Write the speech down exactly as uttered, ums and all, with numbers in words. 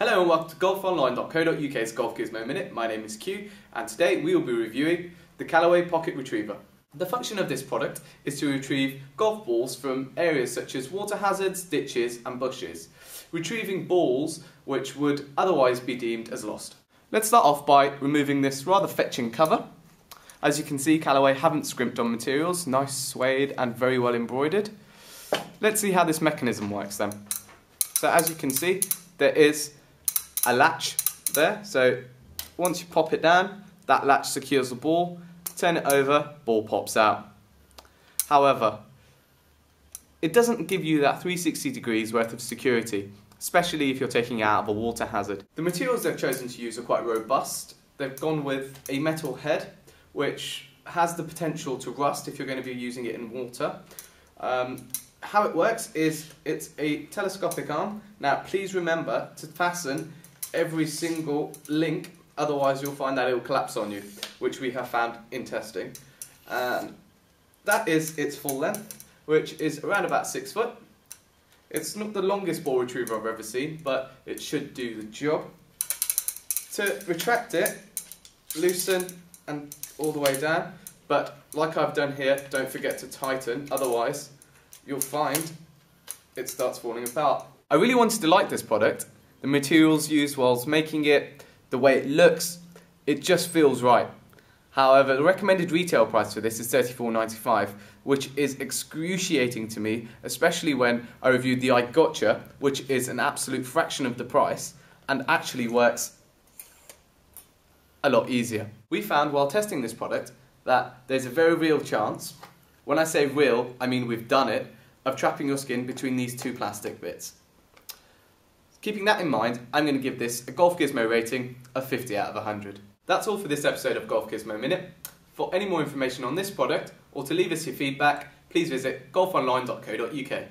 Hello and welcome to golf online dot co dot U K's Golf Gizmo Minute. My name is Q and today we will be reviewing the Callaway Pocket Retriever. The function of this product is to retrieve golf balls from areas such as water hazards, ditches and bushes, retrieving balls which would otherwise be deemed as lost. Let's start off by removing this rather fetching cover. As you can see, Callaway haven't scrimped on materials, nice suede and very well embroidered. Let's see how this mechanism works then. So as you can see, there is a latch there, so once you pop it down, that latch secures the ball. Turn it over, ball pops out. However, it doesn't give you that three hundred sixty degrees worth of security, especially if you're taking it out of a water hazard. The materials they've chosen to use are quite robust. They've gone with a metal head, which has the potential to rust if you're going to be using it in water. Um, how it works is it's a telescopic arm. Now, please remember to fasten every single link, otherwise you'll find that it will collapse on you, which we have found in testing. And that is its full length, which is around about six foot. It's not the longest ball retriever I've ever seen, but it should do the job. To retract it, loosen and all the way down, but like I've done here, don't forget to tighten, otherwise you'll find it starts falling apart. I really wanted to like this product. The materials used whilst making it, the way it looks, it just feels right. However, the recommended retail price for this is thirty-four ninety-five, which is excruciating to me, especially when I reviewed the iGotcha, which is an absolute fraction of the price and actually works a lot easier. We found while testing this product that there's a very real chance, when I say real, I mean we've done it, of trapping your skin between these two plastic bits. Keeping that in mind, I'm going to give this a Golf Gizmo rating of fifty out of one hundred. That's all for this episode of Golf Gizmo Minute. For any more information on this product, or to leave us your feedback, please visit golf online dot co dot U K.